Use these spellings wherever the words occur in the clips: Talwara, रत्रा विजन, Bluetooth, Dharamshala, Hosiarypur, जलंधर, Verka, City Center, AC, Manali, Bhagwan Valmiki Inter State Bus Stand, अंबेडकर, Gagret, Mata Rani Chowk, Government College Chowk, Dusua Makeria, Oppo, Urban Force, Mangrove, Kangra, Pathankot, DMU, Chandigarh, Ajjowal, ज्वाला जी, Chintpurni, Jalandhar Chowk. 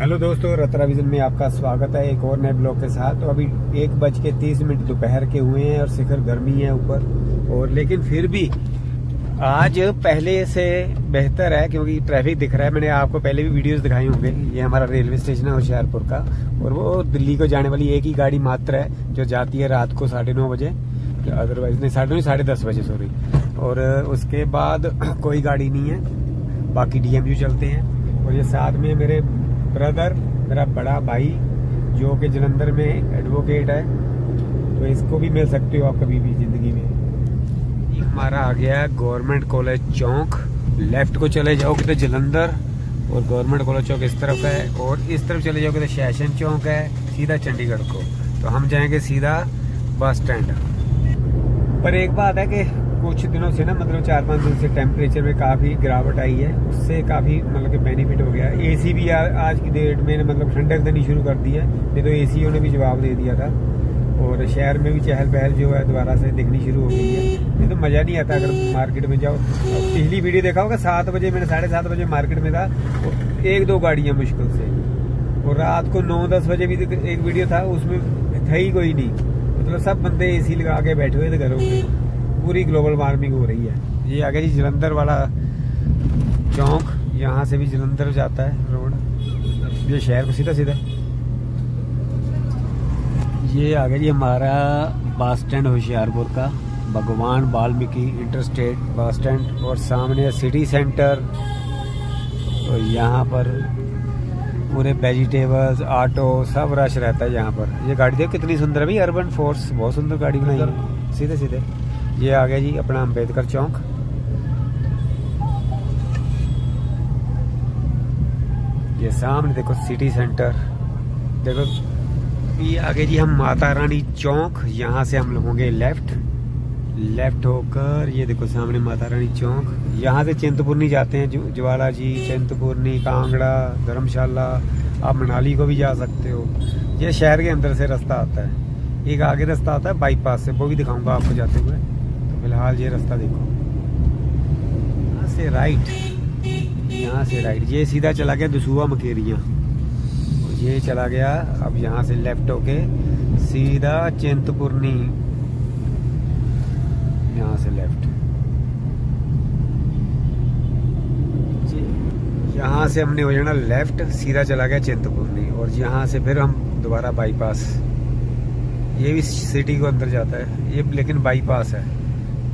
Hello दोस्तों, रत्रा विजन में आपका स्वागत है एक और नए ब्लॉग के साथ। तो अभी 1:30 दोपहर के हुए हैं और शिखर गर्मी है ऊपर, और लेकिन फिर भी आज पहले से बेहतर है क्योंकि ट्रैफिक दिख रहा है। मैंने आपको पहले भी वीडियोस दिखाए होंगे। ये हमारा रेलवे स्टेशन है होशियारपुर का, और वो दिल्ली को जाने वाली एक ही गाड़ी मात्र है जो जाती है रात को 9:30 बजे, अदरवाइज नहीं 9:30 साढ़े 10 बजे सॉरी, और उसके बाद कोई गाड़ी नहीं है। बाकी DMU चलते हैं। और ये साथ में मेरे ब्रदर, मेरा बड़ा भाई जो कि जलंधर में एडवोकेट है, तो इसको भी मिल सकते हो आप कभी भी जिंदगी में। हमारा आ गया गवर्नमेंट कॉलेज चौक, लेफ्ट को चले जाओगे तो जलंधर और गवर्नमेंट कॉलेज चौक इस तरफ है, और इस तरफ चले जाओगे तो शासन चौक है, सीधा चंडीगढ़ को। तो हम जाएंगे सीधा बस स्टैंड पर। एक बात है कि कुछ दिनों से ना, मतलब 4-5 दिन से टेम्परेचर में काफ़ी गिरावट आई है, उससे काफ़ी मतलब कि बेनिफिट हो गया है। AC भी आज की डेट में मतलब ठंडक देनी शुरू कर दी है, नहीं तो ACO ने भी जवाब दे दिया था। और शहर में भी चहल पहल जो है दोबारा से दिखनी शुरू हो गई है, नहीं तो मज़ा नहीं आता अगर मार्केट में जाओ। पिछली वीडियो देखा होगा 7 बजे, मैंने 7:30 बजे मार्केट में था, 1-2 गाड़ियाँ मुश्किल से, और रात को 9-10 बजे भी एक वीडियो था, उसमें था ही कोई नहीं, मतलब सब बंदे AC लगा के बैठे हुए थे घरों में। पूरी ग्लोबल वार्मिंग हो रही है। ये आगे जी जलंधर वाला चौक, यहाँ से भी जलंधर जाता है रोड, ये शहर को सीधा सीधा। ये आगे जी हमारा बस स्टैंड होशियारपुर का, भगवान Valmiki inter state bus stand, और सामने सिटी सेंटर। और यहाँ पर पूरे वेजिटेबल्स, ऑटो, सब रश रहता है यहाँ पर। ये गाड़ी देखो कितनी सुंदर है भाई, अर्बन फोर्स, बहुत सुंदर गाड़ी बनाई है, सीधे सीधे। ये आ गया जी अपना अंबेडकर चौक। ये सामने देखो सिटी सेंटर, देखो ये आगे जी हम माता रानी चौक, यहाँ से हम होंगे लेफ्ट, लेफ्ट होकर ये देखो सामने माता रानी चौक। यहाँ से चिंतपूर्णी जाते हैं, ज्वाला जी, चिंतपूर्णी, कांगड़ा, धर्मशाला, आप मनाली को भी जा सकते हो। ये शहर के अंदर से रास्ता आता है, एक आगे रास्ता आता है बाईपास से, वो भी दिखाऊंगा आपको जाते हुए। फिलहाल ये रास्ता देखो, यहाँ से राइट, यहाँ से राइट, ये सीधा चला गया दुसुआ मकेरिया, और ये चला गया अब यहाँ से लेफ्ट होके सीधा चिंतपूर्णी, यहाँ से लेफ्ट। यहाँ से हमने हो जाना लेफ्ट, सीधा चला गया चिंतपूर्णी, और यहाँ से फिर हम दोबारा बाईपास। ये भी सिटी को अंदर जाता है ये, लेकिन बाईपास है।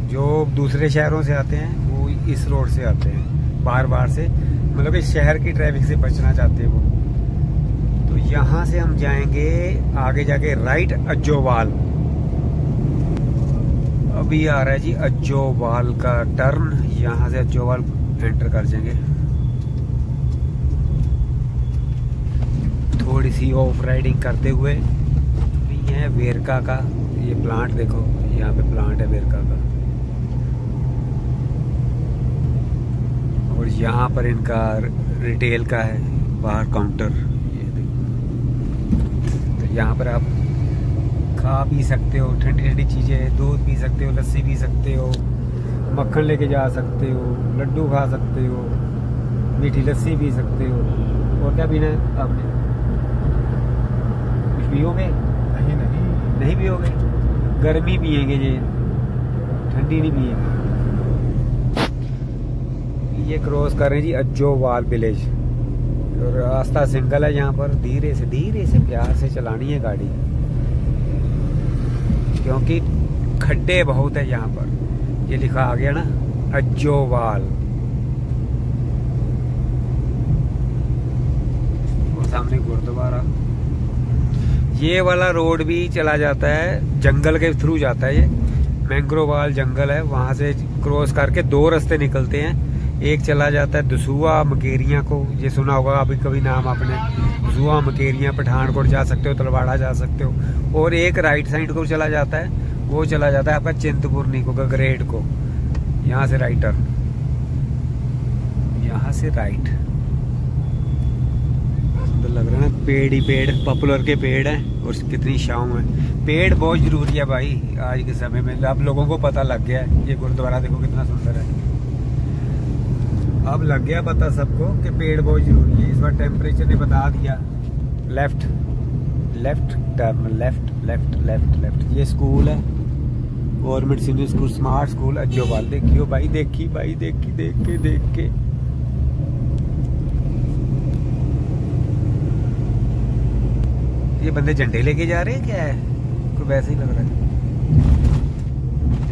जो दूसरे शहरों से आते हैं वो इस रोड से आते हैं, बार बार से, मतलब इस शहर की ट्रैफिक से बचना चाहते हैं वो। तो यहाँ से हम जाएंगे आगे जाके राइट अज्जोवाल। अभी आ रहा है जी अज्जोवाल का टर्न, यहाँ से अज्जोवाल एंटर कर जाएंगे। थोड़ी सी ऑफ राइडिंग करते हुए है वेरका का, ये प्लांट देखो, यहाँ पे प्लांट है वेरका का, और यहाँ पर इनका रिटेल का है बाहर काउंटर। ये देखो, तो यहाँ पर आप खा पी सकते हो ठंडी ठंडी चीज़ें, दूध पी सकते हो, लस्सी पी सकते हो, मक्खन लेके जा सकते हो, लड्डू खा सकते हो, मीठी लस्सी पी सकते हो। और क्या पीना है आपने? कुछ पियोगे? नहीं नहीं, नहीं पियोगे? गर्मी पिएंगे ये, ठंडी नहीं पिएंगे। ये क्रॉस कर रहे हैं जी अज्जोवाल विलेज, और रास्ता सिंगल है। यहाँ पर धीरे से प्यार से चलानी है गाड़ी, क्योंकि खड्डे बहुत है यहाँ पर। ये लिखा आ गया ना अज्जोवाल, और सामने गुरुद्वारा। ये वाला रोड भी चला जाता है जंगल के थ्रू जाता है, ये मैंग्रोवाल जंगल है, वहाँ से क्रॉस करके 2 रास्ते निकलते हैं। एक चला जाता है दुसुआ मकेरिया को, ये सुना होगा अभी कभी नाम आपने, दुसुआ मकेरिया, पठानकोट जा सकते हो, तलवाड़ा जा सकते हो। और एक राइट साइड को चला जाता है, वो चला जाता है आपका चिंतपूर्णी को, गगरेट को। यहाँ से राइट टर्न, यहाँ से राइट, लग रहा है ना, पेड़ ही पेड़, पॉपुलर के पेड़ हैं और कितनी छाँव है। पेड़ बहुत ज़रूरी है भाई आज के समय में। अब लोगों को पता लग गया है, ये गुरुद्वारा देखो कितना सुंदर है, अब लग गया पता सबको कि पेड़ बहुत ज़रूरी है। इस बार टेम्परेचर ने बता दिया। Left left turn, left left left left. ये स्कूल है, government senior school, smart school Ajjowal. देखियो भाई, देखी भाई, देखी, देख के ये बंदे झंडे लेके जा रहे हैं, क्या है कोई वैसे ही लग रहा है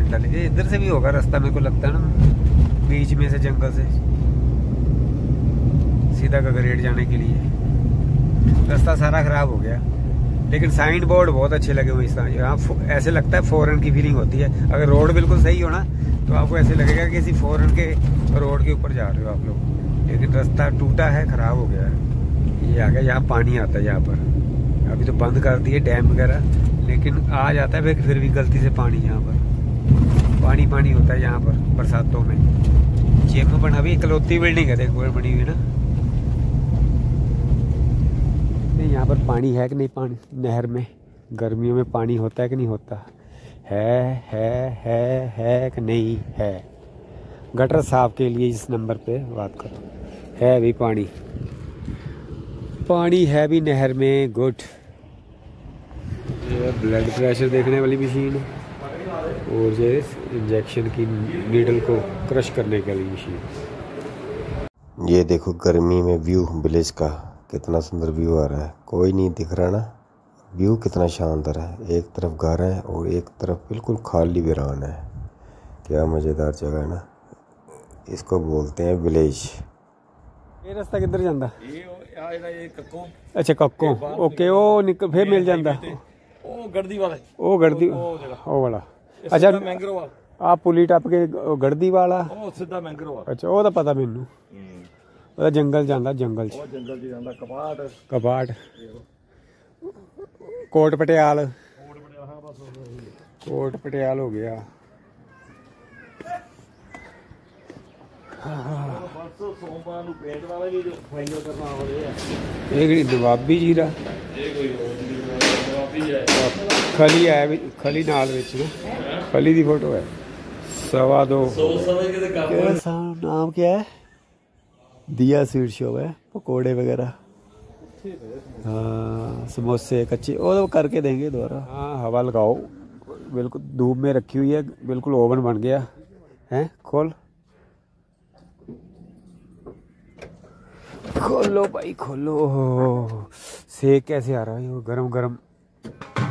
झंडा लेके। इधर से भी होगा रास्ता मेरे को लगता है ना, बीच में से जंगल से सीधा गगरेट जाने के लिए। रास्ता सारा खराब हो गया, लेकिन साइन बोर्ड बहुत अच्छे लगे हुए हैं यहाँ। ऐसे लगता है फॉरेन की फीलिंग होती है। अगर रोड बिल्कुल सही हो ना तो आपको ऐसे लगेगा कि किसी फॉरेन के रोड के ऊपर जा रहे हो आप लोग, लेकिन रास्ता टूटा है, खराब हो गया है। ये आ गया, यहाँ पानी आता है, यहाँ पर अभी तो बंद कर दिए डैम वगैरह, लेकिन आ जाता है फिर भी गलती से पानी। यहाँ पर पानी होता है यहाँ पर बरसातों में। जेम में बना भी इकलौती बिल्डिंग है देखो बनी हुई ना। नहीं यहाँ पर पानी है कि नहीं, पानी नहर में गर्मियों में पानी होता है कि नहीं होता है कि नहीं है। गटर साफ के लिए इस नंबर पे बात करो, है भी पानी है भी नहर में। गुड, ब्लड प्रेशर देखने वाली मशीन और ये इंजेक्शन की नीडल को क्रश करने के लिए मशीन। ये देखो गर्मी में व्यू विलेज का कितना सुंदर व्यू आ रहा है, कोई नहीं दिख रहा ना। व्यू कितना शानदार है, एक तरफ घर है और एक तरफ बिल्कुल खाली वीरान है। क्या मज़ेदार जगह है ना, इसको बोलते हैं विलेज। ये रास्ता किधर जाता है? अच्छा कक्को, ओके। ओ निकल फिर मिल जाता ओ गड्डी वाला, ओ गड्डी ओ वाला। अच्छा मैंग्रोव आप पुली टप के गड्डी वाला, ओ सीधा मैंग्रोव। अच्छा ओ तो पता मैनू, ओ जंगल जाता, जंगल च जंगल च जाता। कपाट कोट पटियाल हां बस कोट पटियाल हो गया। दबाबी जीरा खली है, खली नाल खली दी फोटो है। 2.25 नाम क्या है? दिया स्वीट शॉप है, पकोड़े वगैरह, हाँ समोसे कच्चे, और वो करके देंगे दोबारा। हाँ हवा लगाओ, बिल्कुल धूप में रखी हुई है, बिल्कुल ओवन बन गया है। खोलो भाई खोलो। सेक कैसे आ रहा है वो गरम गरम।